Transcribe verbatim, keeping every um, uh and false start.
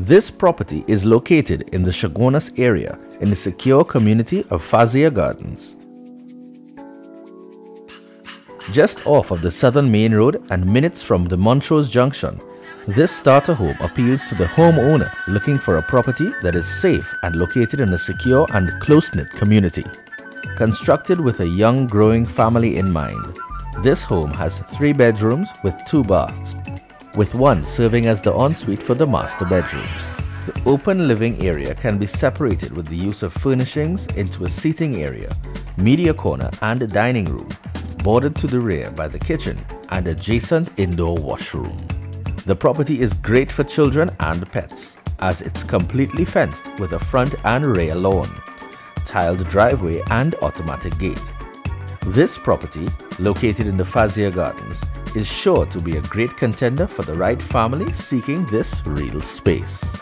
This property is located in the Chaguanas area in the secure community of Faziah Gardens, just off of the Southern Main Road and minutes from the Montrose Junction. This starter home appeals to the homeowner looking for a property that is safe and located in a secure and close-knit community. Constructed with a young growing family in mind, this home has three bedrooms with two baths, with one serving as the ensuite for the master bedroom. The open living area can be separated with the use of furnishings into a sitting area, media corner and a dining room, bordered to the rear by the kitchen and adjacent indoor washroom. The property is great for children and pets, as it's completely fenced with a front and rear lawn, tiled driveway and automatic gate. This property, located in the Faziah Gardens, is sure to be a great contender for the right family seeking this real space.